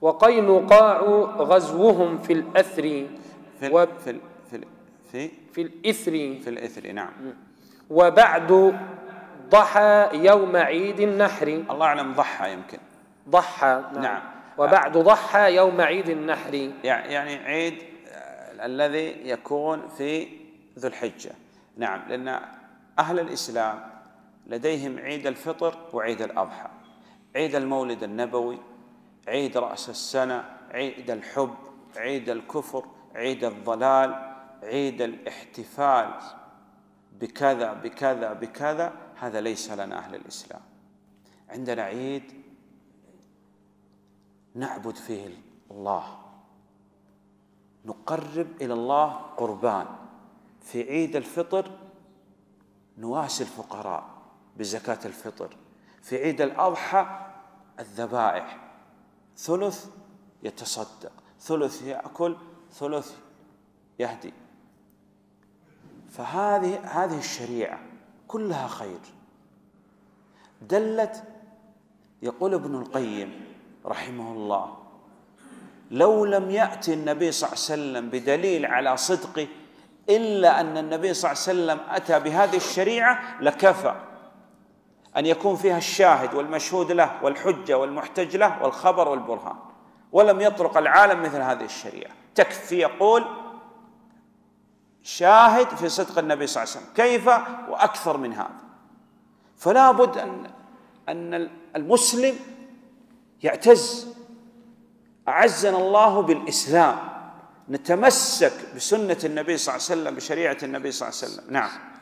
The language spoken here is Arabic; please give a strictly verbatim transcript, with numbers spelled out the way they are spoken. وقينقاع غزوهم في الأثر في و... في ال... في ال... في في الإثر في الإثر نعم. وبعد ضحى يوم عيد النحر. الله أعلم ضحى يمكن ضحى نعم, نعم. وبعد ضحى يوم عيد النحر يعني عيد الذي يكون في ذو الحجة نعم, لأن أهل الإسلام لديهم عيد الفطر وعيد الأضحى, عيد المولد النبوي, عيد رأس السنة, عيد الحب, عيد الكفر, عيد الضلال, عيد الاحتفال بكذا بكذا بكذا. هذا ليس لنا أهل الإسلام, عندنا عيد نعبد فيه الله, نقرب إلى الله قربان. في عيد الفطر نواسي الفقراء بزكاة الفطر, في عيد الأضحى الذبائح, ثلث يتصدق, ثلث يأكل, ثلث يهدي. فهذه هذه الشريعة كلها خير دلت. يقول ابن القيم رحمه الله لو لم يأتي النبي صلى الله عليه وسلم بدليل على صدقه إلا أن النبي صلى الله عليه وسلم أتى بهذه الشريعة لكفى أن يكون فيها الشاهد والمشهود له والحجة والمحتج له والخبر والبرهان, ولم يطرق العالم مثل هذه الشريعة. تكفي يقول شاهد في صدق النبي صلى الله عليه وسلم, كيف وأكثر من هذا. فلا بد أن أن المسلم يعتز. أعزنا الله بالإسلام, نتمسك بسنة النبي صلى الله عليه وسلم, بشريعة النبي صلى الله عليه وسلم. نعم.